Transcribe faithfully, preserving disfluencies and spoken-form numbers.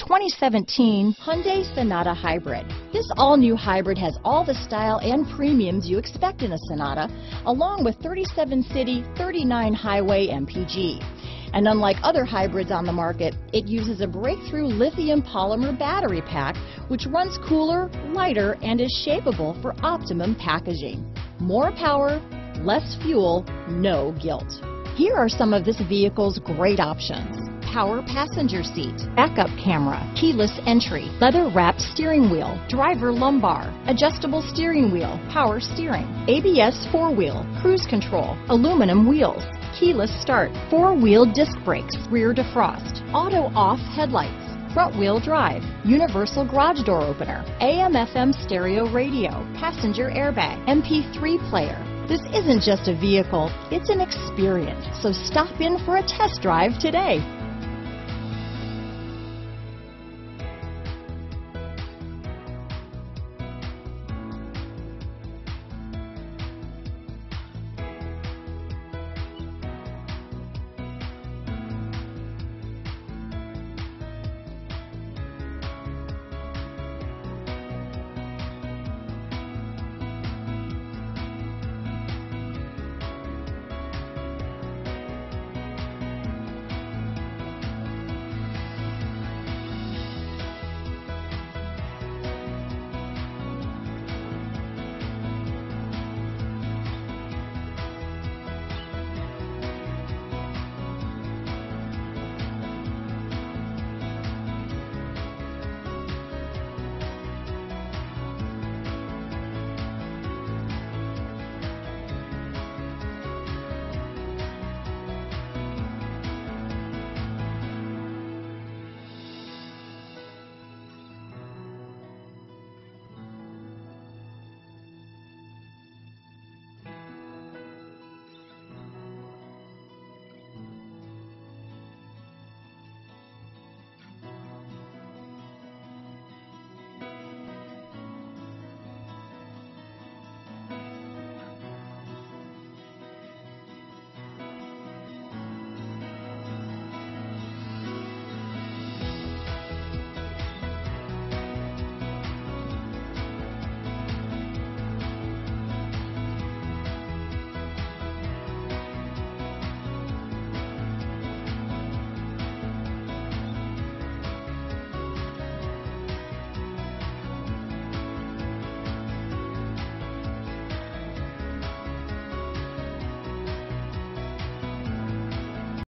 twenty seventeen Hyundai Sonata Hybrid. This all-new hybrid has all the style and premiums you expect in a Sonata, along with thirty-seven city, thirty-nine highway M P G. And unlike other hybrids on the market, it uses a breakthrough lithium polymer battery pack, which runs cooler, lighter, and is shapeable for optimum packaging. More power, less fuel, no guilt. Here are some of this vehicle's great options: power passenger seat, backup camera, keyless entry, leather-wrapped steering wheel, driver lumbar, adjustable steering wheel, power steering, A B S four-wheel, cruise control, aluminum wheels, keyless start, four-wheel disc brakes, rear defrost, auto-off headlights, front-wheel drive, universal garage door opener, A M F M stereo radio, passenger airbag, M P three player. This isn't just a vehicle, it's an experience, so stop in for a test drive today.